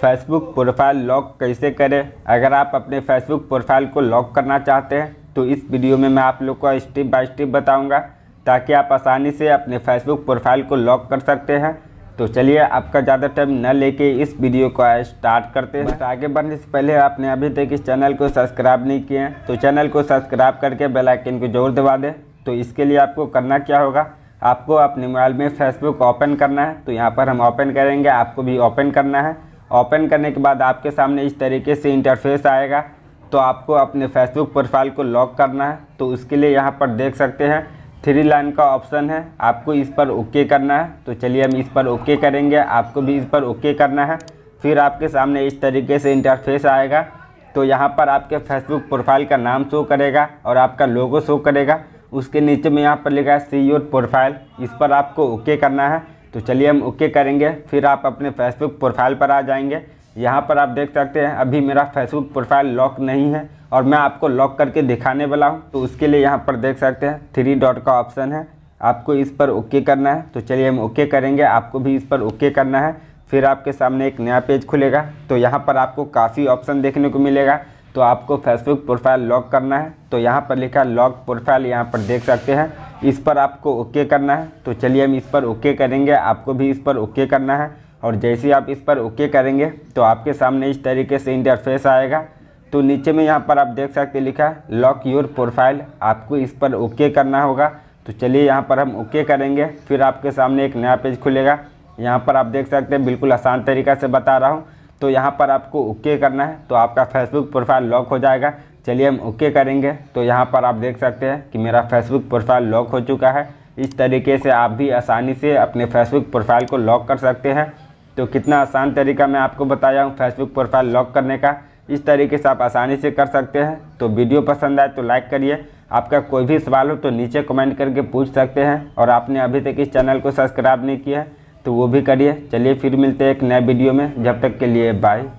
Facebook profile lock कैसे करें। अगर आप अपने फेसबुक प्रोफाइल को लॉक करना चाहते हैं तो इस वीडियो में मैं आप लोग को स्टेप बाय स्टेप बताऊंगा ताकि आप आसानी से अपने फेसबुक प्रोफाइल को लॉक कर सकते हैं। तो चलिए आपका ज़्यादा टाइम न लेके इस वीडियो को स्टार्ट करते हैं। आगे बढ़ने से पहले आपने अभी तक इस चैनल को सब्सक्राइब नहीं किए हैं तो चैनल को सब्सक्राइब करके बेल आइकन को जरूर दबा दें। तो इसके लिए आपको करना क्या होगा, आपको अपने मोबाइल में फेसबुक ओपन करना है। तो यहाँ पर हम ओपन करेंगे, आपको भी ओपन करना है। ओपन करने के बाद आपके सामने इस तरीके से इंटरफेस आएगा। तो आपको अपने फेसबुक प्रोफाइल को लॉक करना है तो उसके लिए यहाँ पर देख सकते हैं 3 लाइन का ऑप्शन है, आपको इस पर ओके करना है। तो चलिए हम इस पर ओके करेंगे, आपको भी इस पर ओके करना है। फिर आपके सामने इस तरीके से इंटरफेस आएगा। तो यहाँ पर आपके फेसबुक प्रोफाइल का नाम शो करेगा और आपका लोगो शो करेगा। उसके नीचे में यहाँ पर लिखा है सी योर प्रोफाइल, इस पर आपको ओके करना है। तो चलिए हम ओके करेंगे। फिर आप अपने फेसबुक प्रोफाइल पर आ जाएंगे। यहाँ पर आप देख सकते हैं अभी मेरा फेसबुक प्रोफाइल लॉक नहीं है और मैं आपको लॉक करके दिखाने वाला हूँ। तो उसके लिए यहाँ पर देख सकते हैं 3 डॉट का ऑप्शन है, आपको इस पर ओके करना है। तो चलिए हम ओके करेंगे, आपको भी इस पर ओके करना है। फिर आपके सामने एक नया पेज खुलेगा। तो यहाँ पर आपको काफ़ी ऑप्शन देखने को मिलेगा। तो आपको फेसबुक प्रोफाइल लॉक करना है। तो यहाँ पर लिखा लॉक प्रोफाइल, यहाँ पर देख सकते हैं, इस पर आपको ओके करना है। तो चलिए हम इस पर ओके करेंगे, आपको भी इस पर ओके करना है। और जैसे ही आप इस पर ओके करेंगे तो आपके सामने इस तरीके से इंटरफेस आएगा। तो नीचे में यहाँ पर आप देख सकते लिखा है लॉक योर प्रोफाइल, आपको इस पर ओके करना होगा। तो चलिए यहाँ पर हम ओके करेंगे। फिर आपके सामने एक नया पेज खुलेगा। यहाँ पर आप देख सकते हैं बिल्कुल आसान तरीका से बता रहा हूँ। तो यहाँ पर आपको ओके करना है तो आपका फेसबुक प्रोफाइल लॉक हो जाएगा। चलिए हम ओके करेंगे। तो यहाँ पर आप देख सकते हैं कि मेरा फेसबुक प्रोफाइल लॉक हो चुका है। इस तरीके से आप भी आसानी से अपने फेसबुक प्रोफाइल को लॉक कर सकते हैं। तो कितना आसान तरीका मैं आपको बताया हूँ फेसबुक प्रोफाइल लॉक करने का। इस तरीके से आप आसानी से कर सकते हैं। तो वीडियो पसंद आए तो लाइक करिए। आपका कोई भी सवाल हो तो नीचे कमेंट करके पूछ सकते हैं। और आपने अभी तक इस चैनल को सब्सक्राइब नहीं किया है तो वो भी करिए। चलिए फिर मिलते हैं एक नए वीडियो में, जब तक के लिए बाय।